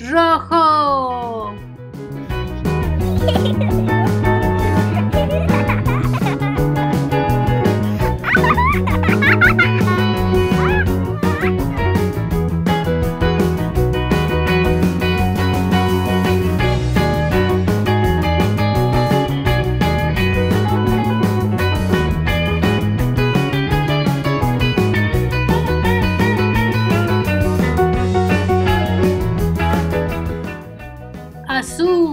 Жахо! Azul.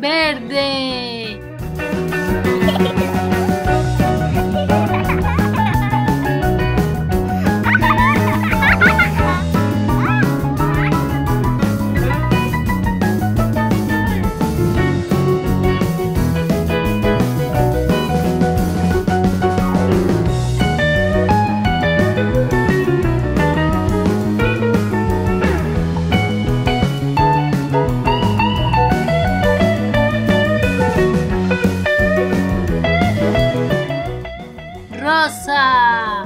Verde. Rosa.